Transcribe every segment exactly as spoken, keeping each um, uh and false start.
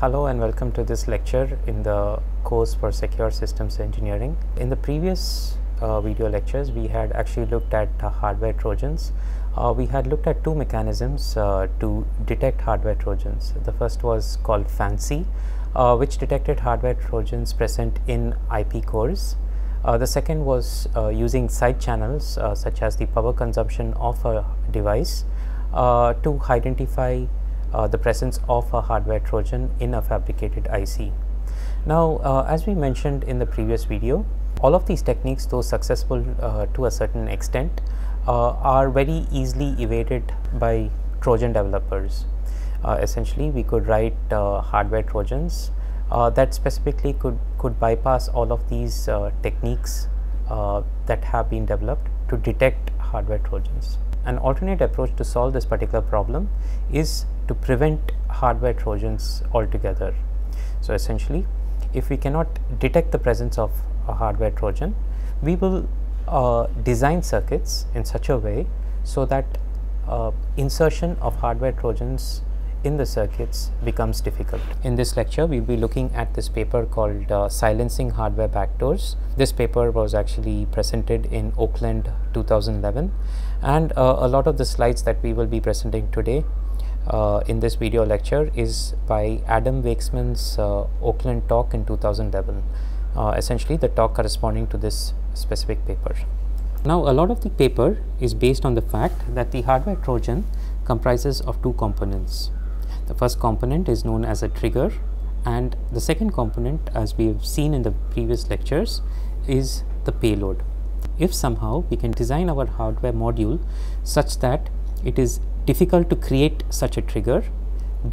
Hello and welcome to this lecture in the course for Secure Systems Engineering. In the previous uh, video lectures, we had actually looked at uh, hardware Trojans. Uh, we had looked at two mechanisms uh, to detect hardware Trojans. The first was called Fancy, uh, which detected hardware Trojans present in I P cores. Uh, the second was uh, using side channels uh, such as the power consumption of a device uh, to identify Uh, the presence of a hardware Trojan in a fabricated I C. Now, uh, as we mentioned in the previous video, all of these techniques, though successful uh, to a certain extent, uh, are very easily evaded by Trojan developers. Uh, essentially, we could write uh, hardware Trojans uh, that specifically could, could bypass all of these uh, techniques uh, that have been developed to detect hardware Trojans. An alternate approach to solve this particular problem is to prevent hardware Trojans altogether. So essentially, if we cannot detect the presence of a hardware Trojan, we will uh, design circuits in such a way so that uh, insertion of hardware Trojans in the circuits becomes difficult. In this lecture, we will be looking at this paper called uh, Silencing Hardware Backdoors. This paper was actually presented in Oakland two thousand eleven, and uh, a lot of the slides that we will be presenting today uh, in this video lecture is by Adam Waksman's uh, Oakland talk in two thousand eleven, uh, essentially the talk corresponding to this specific paper. Now, a lot of the paper is based on the fact that the hardware Trojan comprises of two components. The first component is known as a trigger, and the second component, as we have seen in the previous lectures, is the payload. If somehow we can design our hardware module such that it is difficult to create such a trigger,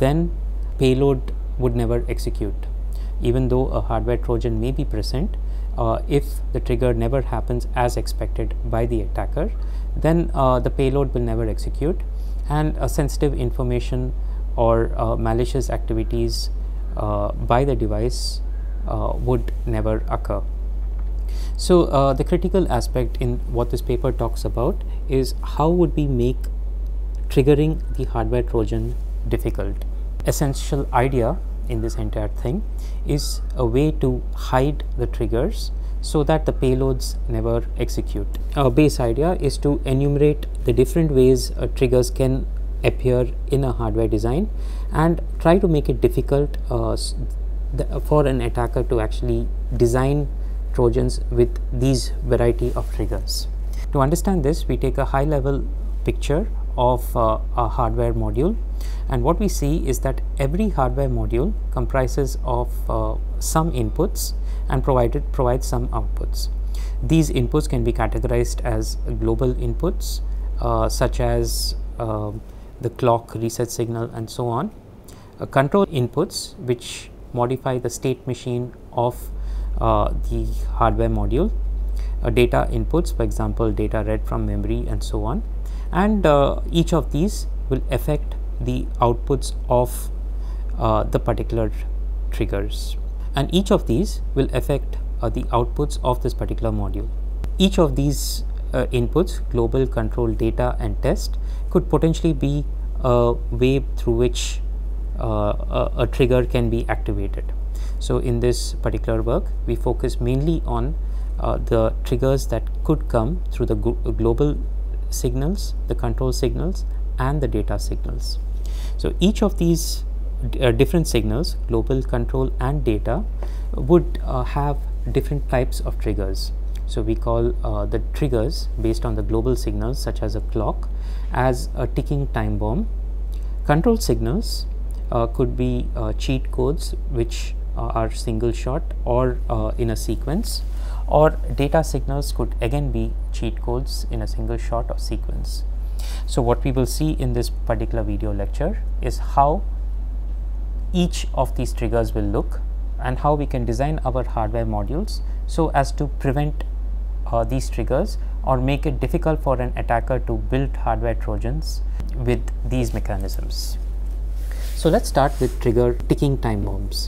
then payload would never execute. Even though a hardware Trojan may be present, uh, if the trigger never happens as expected by the attacker, then uh, the payload will never execute, and a sensitive information or uh, malicious activities uh, by the device uh, would never occur. So uh, the critical aspect in what this paper talks about is how would we make triggering the hardware Trojan difficult. Essential idea in this entire thing is a way to hide the triggers so that the payloads never execute. Our base idea is to enumerate the different ways uh, triggers can appear in a hardware design and try to make it difficult uh, for an attacker to actually design Trojans with these variety of triggers. To understand this, we take a high level picture of uh, a hardware module, and what we see is that every hardware module comprises of uh, some inputs and provided provides some outputs. These inputs can be categorized as global inputs uh, such as uh, the clock, reset signal, and so on. Uh, control inputs, which modify the state machine of uh, the hardware module. Uh, data inputs, for example, data read from memory, and so on. And uh, each of these will affect the outputs of uh, the particular triggers. And each of these will affect uh, the outputs of this particular module. Each of these Uh, inputs, global, control, data, and test, could potentially be a way through which uh, a, a trigger can be activated. So in this particular work, we focus mainly on uh, the triggers that could come through the global signals, the control signals, and the data signals. So each of these uh, different signals, global, control, and data, would uh, have different types of triggers. So we call uh, the triggers based on the global signals, such as a clock, as a ticking time bomb. Control signals uh, could be uh, cheat codes, which uh, are single shot or uh, in a sequence, or data signals could again be cheat codes in a single shot or sequence. So what we will see in this particular video lecture is how each of these triggers will look and how we can design our hardware modules so as to prevent Uh, these triggers or make it difficult for an attacker to build hardware Trojans with these mechanisms. So let's start with trigger ticking time bombs.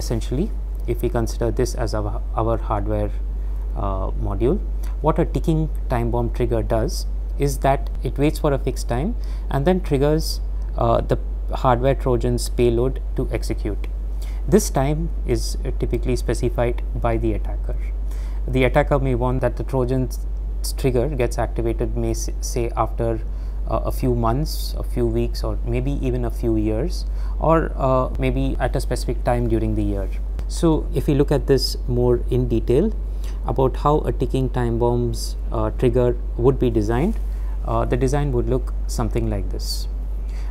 Essentially, if we consider this as our, our hardware uh, module, what a ticking time bomb trigger does is that it waits for a fixed time and then triggers uh, the hardware Trojan's payload to execute. This time is typically specified by the attacker. The attacker may want that the Trojan's trigger gets activated, may say after uh, a few months, a few weeks, or maybe even a few years, or uh, maybe at a specific time during the year. So if we look at this more in detail about how a ticking time bomb's uh, trigger would be designed, uh, the design would look something like this.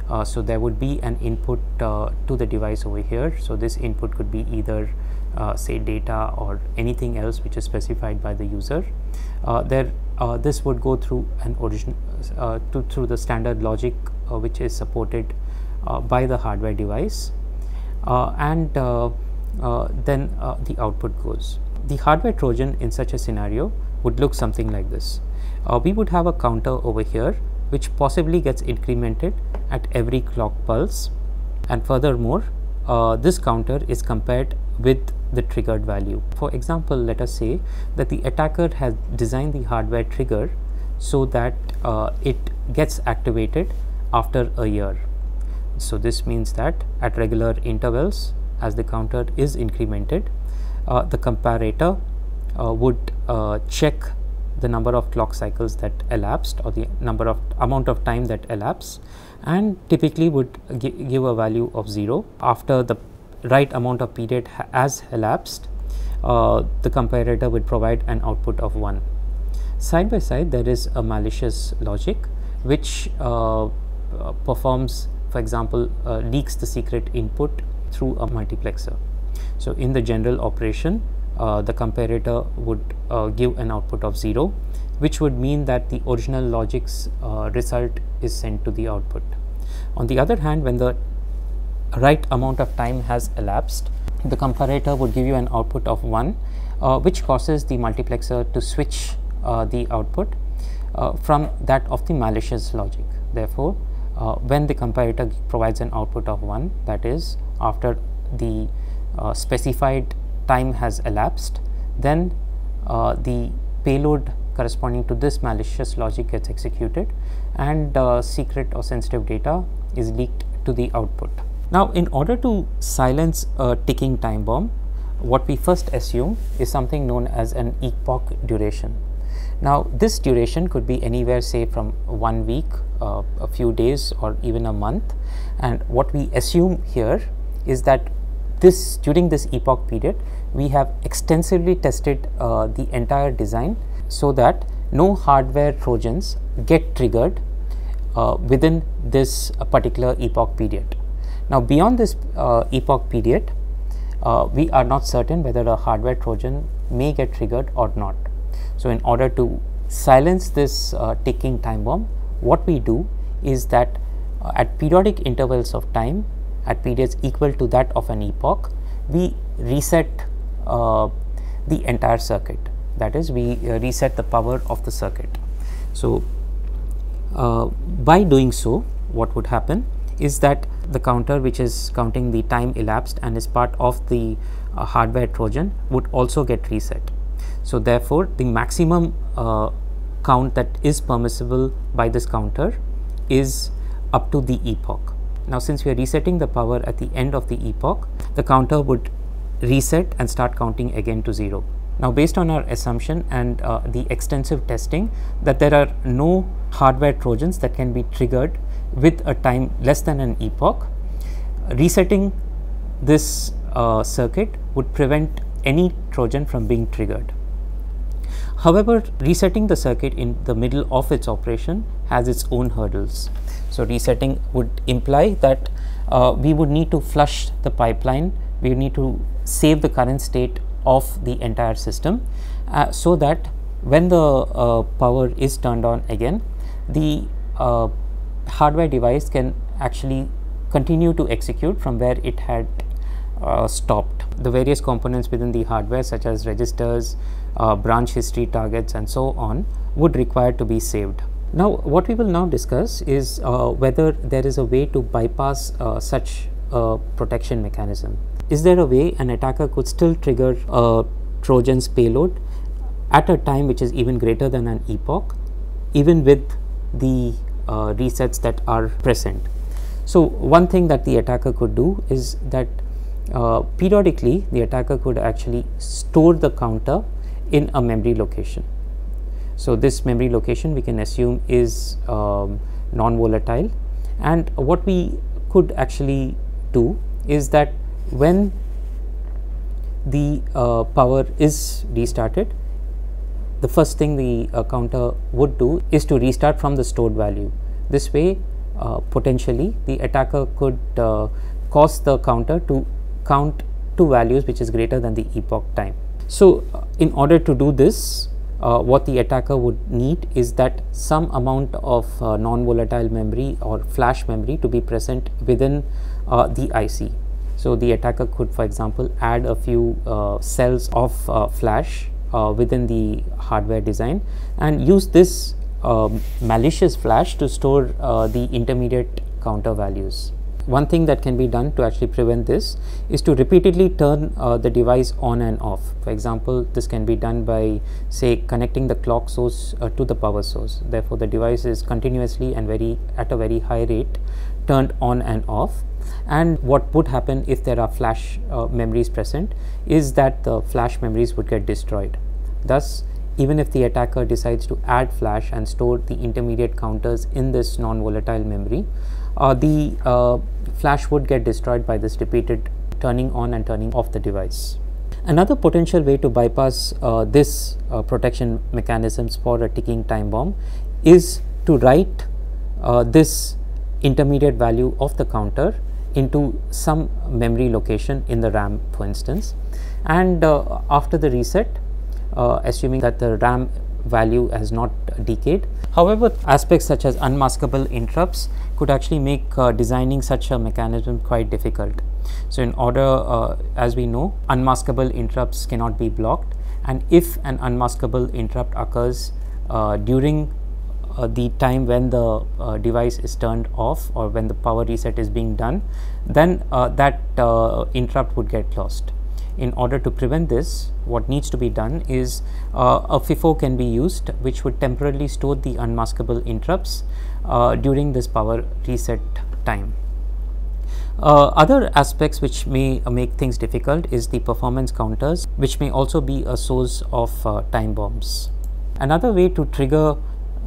Uh, so there would be an input uh, to the device over here. So this input could be either uh, say data or anything else which is specified by the user. Uh, there, uh, this would go through an origin uh, to through the standard logic uh, which is supported uh, by the hardware device, uh, and uh, uh, then uh, the output goes. The hardware Trojan in such a scenario would look something like this. Uh, we would have a counter over here, which possibly gets incremented at every clock pulse, and furthermore uh, this counter is compared with the triggered value. For example, let us say that the attacker has designed the hardware trigger so that uh, it gets activated after a year. So this means that at regular intervals, as the counter is incremented, uh, the comparator uh, would uh, check the number of clock cycles that elapsed, or the number of amount of time that elapsed, and typically would gi give a value of zero. After the right amount of period ha has elapsed, uh, the comparator would provide an output of one. Side by side, there is a malicious logic which uh, performs, for example, uh, leaks the secret input through a multiplexer. So in the general operation, Uh, the comparator would uh, give an output of zero, which would mean that the original logic's uh, result is sent to the output. On the other hand, when the right amount of time has elapsed, the comparator would give you an output of one, uh, which causes the multiplexer to switch uh, the output uh, from that of the malicious logic. Therefore, uh, when the comparator provides an output of one, that is after the uh, specified time has elapsed, then uh, the payload corresponding to this malicious logic gets executed, and uh, secret or sensitive data is leaked to the output. Now, in order to silence a ticking time bomb, what we first assume is something known as an epoch duration. Now, this duration could be anywhere, say, from one week, uh, a few days, or even a month, and what we assume here is that This, during this epoch period, we have extensively tested uh, the entire design so that no hardware Trojans get triggered uh, within this uh, particular epoch period. Now, beyond this uh, epoch period, uh, we are not certain whether a hardware Trojan may get triggered or not. So, in order to silence this uh, ticking time bomb, what we do is that uh, at periodic intervals of time, at periods equal to that of an epoch, we reset uh, the entire circuit. That is, we uh, reset the power of the circuit. So, uh, by doing so, what would happen is that the counter, which is counting the time elapsed and is part of the uh, hardware Trojan, would also get reset. So, therefore, the maximum uh, count that is permissible by this counter is up to the epoch. Now, since we are resetting the power at the end of the epoch, the counter would reset and start counting again to zero. Now, based on our assumption and uh, the extensive testing that there are no hardware Trojans that can be triggered with a time less than an epoch, resetting this uh, circuit would prevent any Trojan from being triggered. However, resetting the circuit in the middle of its operation has its own hurdles. So, resetting would imply that uh, we would need to flush the pipeline, we need to save the current state of the entire system, uh, so that when the uh, power is turned on again, the uh, hardware device can actually continue to execute from where it had uh, stopped. The various components within the hardware, such as registers, uh, branch history targets, and so on, would require to be saved. Now, what we will now discuss is uh, whether there is a way to bypass uh, such uh, protection mechanism. Is there a way an attacker could still trigger a Trojan's payload at a time which is even greater than an epoch, even with the uh, resets that are present? So, one thing that the attacker could do is that uh, periodically the attacker could actually store the counter in a memory location. So this memory location we can assume is um, non-volatile, and what we could actually do is that when the uh, power is restarted, the first thing the uh, counter would do is to restart from the stored value. This way uh, potentially the attacker could uh, cause the counter to count two values which is greater than the epoch time. So uh, in order to do this, Uh, what the attacker would need is that some amount of uh, non-volatile memory or flash memory to be present within uh, the I C. So the attacker could, for example, add a few uh, cells of uh, flash uh, within the hardware design and use this um, malicious flash to store uh, the intermediate counter values. One thing that can be done to actually prevent this is to repeatedly turn uh, the device on and off. For example, this can be done by, say, connecting the clock source uh, to the power source. Therefore, the device is continuously and very at a very high rate turned on and off. And what would happen if there are flash uh, memories present is that the flash memories would get destroyed. Thus, even if the attacker decides to add flash and store the intermediate counters in this non-volatile memory, Uh, the uh, flash would get destroyed by this repeated turning on and turning off the device. Another potential way to bypass uh, this uh, protection mechanisms for a ticking time bomb is to write uh, this intermediate value of the counter into some memory location in the RAM, for instance, and uh, after the reset, uh, assuming that the RAM value has not decayed. However, aspects such as unmaskable interrupts could actually make uh, designing such a mechanism quite difficult. So in order, uh, as we know, unmaskable interrupts cannot be blocked, and if an unmaskable interrupt occurs uh, during uh, the time when the uh, device is turned off or when the power reset is being done, then uh, that uh, interrupt would get lost. In order to prevent this, what needs to be done is uh, a FIFO can be used, which would temporarily store the unmaskable interrupts uh, during this power reset time. Uh, other aspects which may uh, make things difficult is the performance counters, which may also be a source of uh, time bombs. Another way to trigger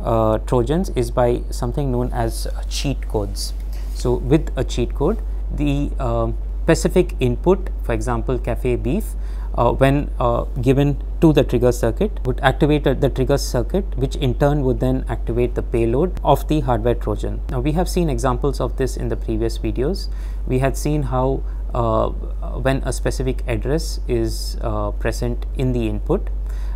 uh, Trojans is by something known as cheat codes. So with a cheat code, the uh, specific input, for example CafeBeef, uh, when uh, given to the trigger circuit, would activate uh, the trigger circuit, which in turn would then activate the payload of the hardware Trojan. Now we have seen examples of this in the previous videos. We had seen how uh, when a specific address is uh, present in the input,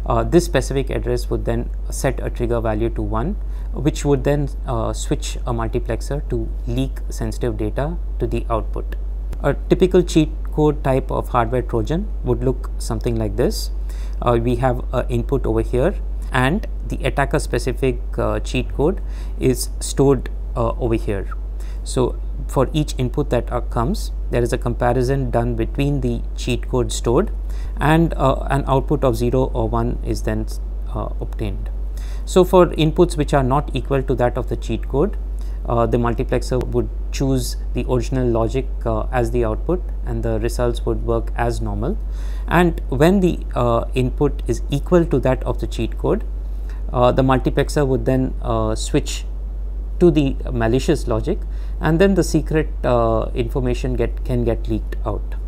uh, this specific address would then set a trigger value to one, which would then uh, switch a multiplexer to leak sensitive data to the output. A typical cheat code type of hardware Trojan would look something like this. Uh, we have an uh, input over here, and the attacker specific uh, cheat code is stored uh, over here. So for each input that uh, comes, there is a comparison done between the cheat code stored and uh, an output of zero or one is then uh, obtained. So for inputs which are not equal to that of the cheat code, Uh, the multiplexer would choose the original logic uh, as the output, and the results would work as normal. And when the uh, input is equal to that of the cheat code, uh, the multiplexer would then uh, switch to the malicious logic, and then the secret uh, information get can get leaked out.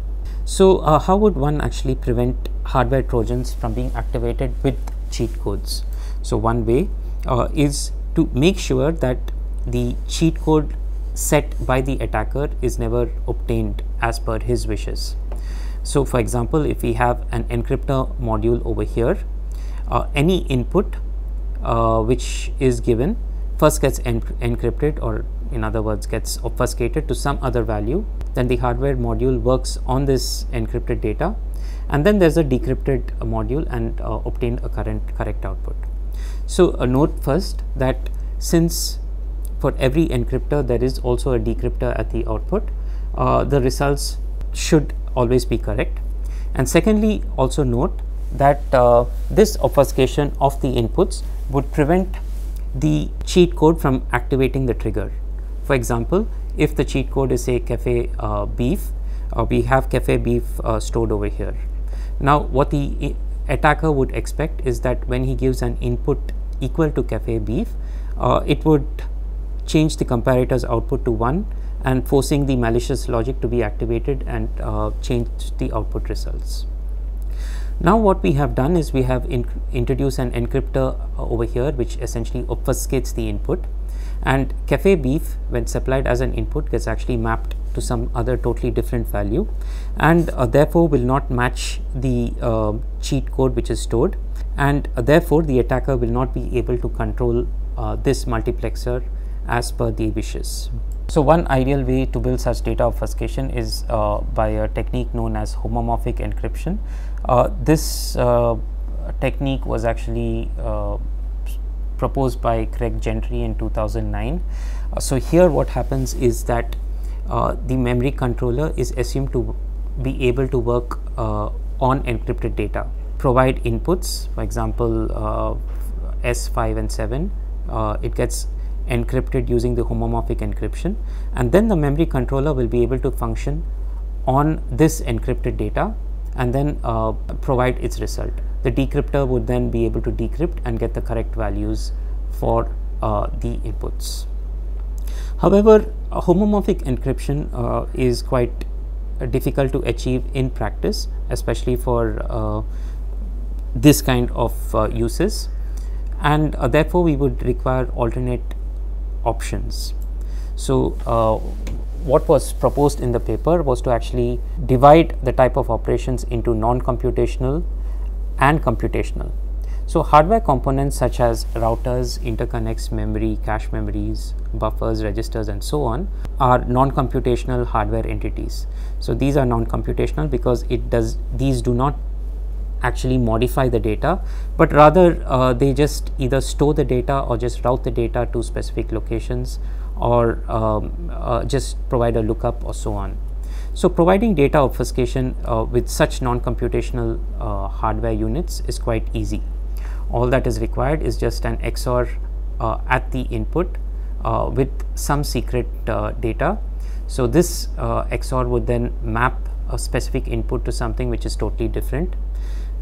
So uh, how would one actually prevent hardware Trojans from being activated with cheat codes? So one way uh, is to make sure that the cheat code set by the attacker is never obtained as per his wishes. So for example, if we have an encryptor module over here, uh, any input uh, which is given first gets en encrypted, or in other words gets obfuscated to some other value. Then the hardware module works on this encrypted data, and then there's a decrypted uh, module and uh, obtain a current correct output. So a uh, note first that since for every encryptor there is also a decryptor at the output, uh, the results should always be correct. And secondly, also note that uh, this obfuscation of the inputs would prevent the cheat code from activating the trigger. For example, if the cheat code is say CafeBeef, uh, we have CafeBeef uh, stored over here. Now what the attacker would expect is that when he gives an input equal to CafeBeef, uh, it would change the comparator's output to one and forcing the malicious logic to be activated and uh, change the output results. Now what we have done is we have in introduced an encryptor uh, over here, which essentially obfuscates the input, and CafeBeef, when supplied as an input, gets actually mapped to some other totally different value and uh, therefore will not match the uh, cheat code which is stored, and uh, therefore the attacker will not be able to control uh, this multiplexer as per the wishes. So one ideal way to build such data obfuscation is uh, by a technique known as homomorphic encryption. Uh, this uh, technique was actually uh, proposed by Craig Gentry in two thousand nine. Uh, so here what happens is that uh, the memory controller is assumed to be able to work uh, on encrypted data, provide inputs, for example uh, S five and seven, uh, it gets encrypted using the homomorphic encryption, and then the memory controller will be able to function on this encrypted data and then uh, provide its result. The decryptor would then be able to decrypt and get the correct values for uh, the inputs. However, a homomorphic encryption uh, is quite uh, difficult to achieve in practice, especially for uh, this kind of uh, uses, and uh, therefore we would require alternate options. So uh, what was proposed in the paper was to actually divide the type of operations into non-computational and computational. So hardware components such as routers, interconnects, memory, cache memories, buffers, registers and so on are non-computational hardware entities. So these are non-computational because it does these do not actually modify the data, but rather uh, they just either store the data or just route the data to specific locations or um, uh, just provide a lookup or so on. So providing data obfuscation uh, with such non-computational uh, hardware units is quite easy. All that is required is just an X O R uh, at the input uh, with some secret uh, data. So this uh, X O R would then map a specific input to something which is totally different.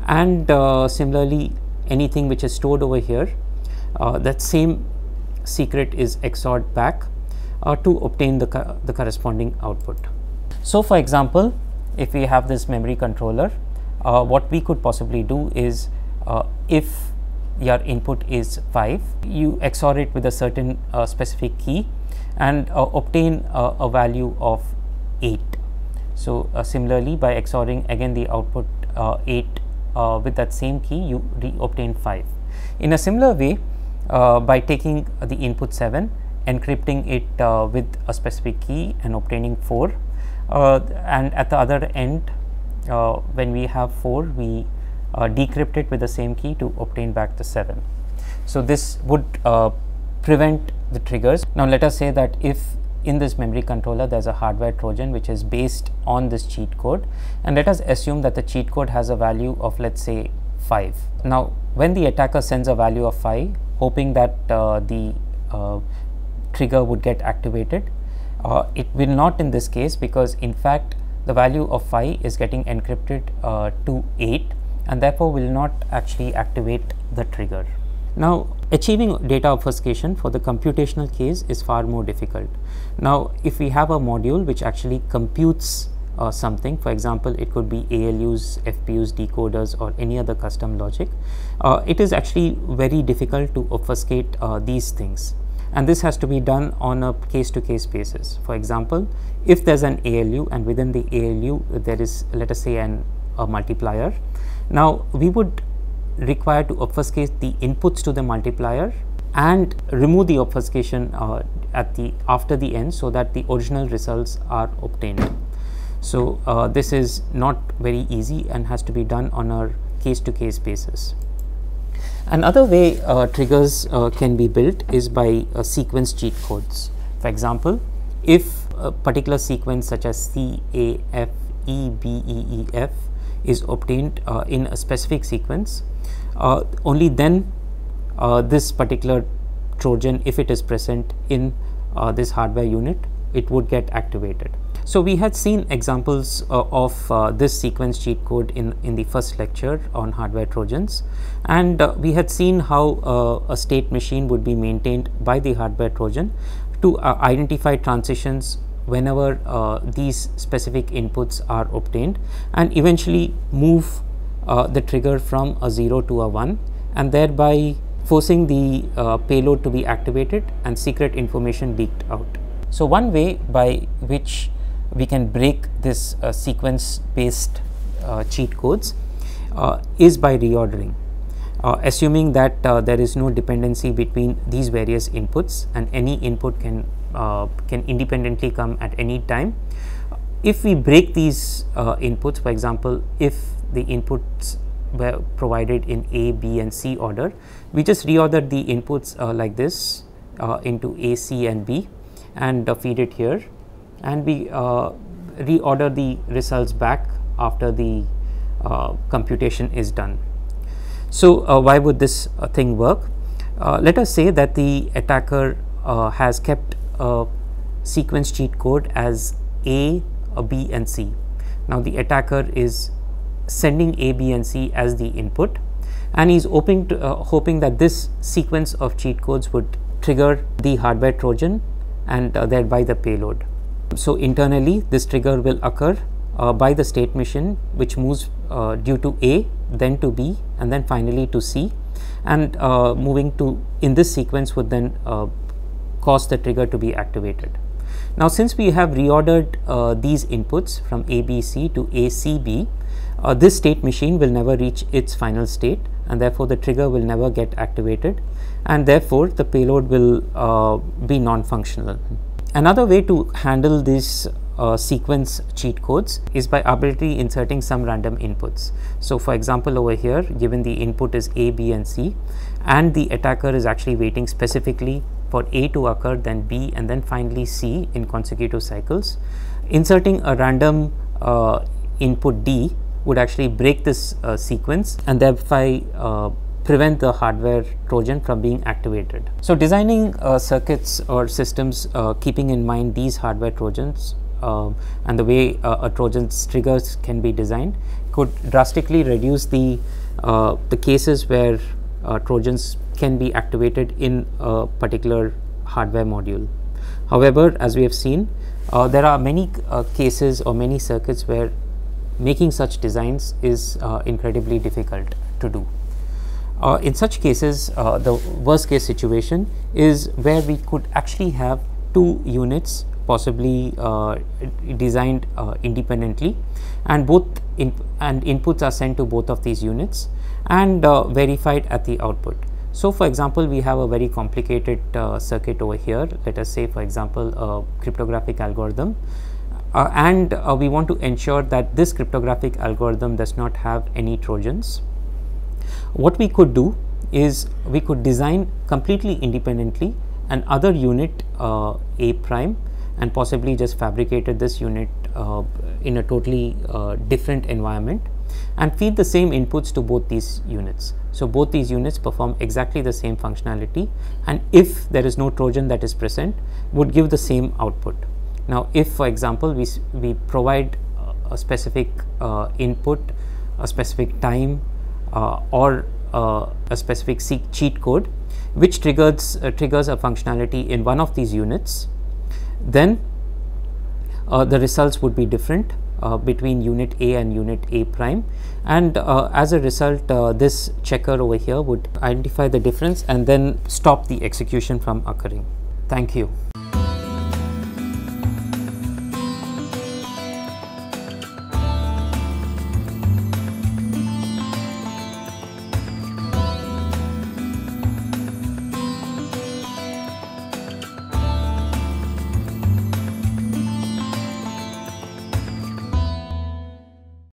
And uh, similarly, anything which is stored over here, uh, that same secret is X O R'd back uh, to obtain the, co the corresponding output. So for example, if we have this memory controller, uh, what we could possibly do is uh, if your input is five, you X O R it with a certain uh, specific key and uh, obtain uh, a value of eight. So uh, similarly, by X O Ring again the output uh, eight Uh, with that same key, you re-obtain five. In a similar way, uh, by taking uh, the input seven, encrypting it uh, with a specific key and obtaining four, uh, and at the other end, uh, when we have four, we uh, decrypt it with the same key to obtain back the seven. So this would uh, prevent the triggers. Now let us say that if in this memory controller there is a hardware Trojan which is based on this cheat code, and let us assume that the cheat code has a value of, let us say, five. Now when the attacker sends a value of five, hoping that uh, the uh, trigger would get activated, uh, it will not in this case, because in fact the value of five is getting encrypted uh, to eight and therefore will not actually activate the trigger. Now achieving data obfuscation for the computational case is far more difficult. Now if we have a module which actually computes uh, something, for example it could be A L Us, F P Us, decoders or any other custom logic, uh, it is actually very difficult to obfuscate uh, these things, and this has to be done on a case-to-case basis. For example, if there is an A L U and within the A L U there is, let us say, an, a multiplier, now we would required to obfuscate the inputs to the multiplier and remove the obfuscation uh, at the after the end so that the original results are obtained. So uh, this is not very easy and has to be done on a case-to-case basis. Another way uh, triggers uh, can be built is by uh, sequence cheat codes. For example, if a particular sequence such as C, A, F, E, B, E, E, F is obtained uh, in a specific sequence, Uh, only then uh, this particular Trojan, if it is present in uh, this hardware unit, it would get activated. So we had seen examples uh, of uh, this sequence cheat code in, in the first lecture on hardware Trojans, and uh, we had seen how uh, a state machine would be maintained by the hardware Trojan to uh, identify transitions whenever uh, these specific inputs are obtained, and eventually move uh, the trigger from a zero to a one, and thereby forcing the uh, payload to be activated and secret information leaked out. So one way by which we can break this uh, sequence based uh, cheat codes uh, is by reordering, uh, assuming that uh, there is no dependency between these various inputs and any input can uh, can independently come at any time. If we break these uh, inputs, for example, if the inputs were provided in A, B and C order, we just reorder the inputs uh, like this uh, into A, C and B, and uh, feed it here, and we uh, reorder the results back after the uh, computation is done. So uh, why would this uh, thing work? Uh, let us say that the attacker uh, has kept a sequence cheat code as A, a B and C. Now the attacker is sending A, B and C as the input, and he is hoping, to, uh, hoping that this sequence of cheat codes would trigger the hardware Trojan and uh, thereby the payload. So internally this trigger will occur uh, by the state machine, which moves uh, due to A, then to B, and then finally to C, and uh, moving to in this sequence would then uh, cause the trigger to be activated. Now since we have reordered uh, these inputs from A, B, C to A, C, B, uh, this state machine will never reach its final state, and therefore the trigger will never get activated, and therefore the payload will uh, be non-functional. Another way to handle these uh, sequence cheat codes is by arbitrarily inserting some random inputs. So for example, over here, given the input is A, B and C, and the attacker is actually waiting specifically for A to occur, then B, and then finally C in consecutive cycles, inserting a random uh, input D would actually break this uh, sequence and thereby uh, prevent the hardware Trojan from being activated. So designing uh, circuits or systems uh, keeping in mind these hardware Trojans uh, and the way uh, a Trojan's triggers can be designed could drastically reduce the, uh, the cases where uh, Trojans can be activated in a particular hardware module. However, as we have seen, uh, there are many uh, cases or many circuits where making such designs is uh, incredibly difficult to do. Uh, in such cases, uh, the worst case situation is where we could actually have two units possibly uh, designed uh, independently, and both in and inputs are sent to both of these units and uh, verified at the output. So for example, we have a very complicated uh, circuit over here. Let us say, for example, a cryptographic algorithm, uh, and uh, we want to ensure that this cryptographic algorithm does not have any Trojans. What we could do is we could design completely independently an other unit uh, A prime, and possibly just fabricated this unit uh, in a totally uh, different environment, and feed the same inputs to both these units. So both these units perform exactly the same functionality, and if there is no Trojan that is present, would give the same output. Now if, for example, we, we provide a specific uh, input, a specific time, Uh, or uh, a specific cheat code which triggers uh, triggers a functionality in one of these units, then uh, the results would be different uh, between unit A and unit A prime, and uh, as a result uh, this checker over here would identify the difference and then stop the execution from occurring. Thank you.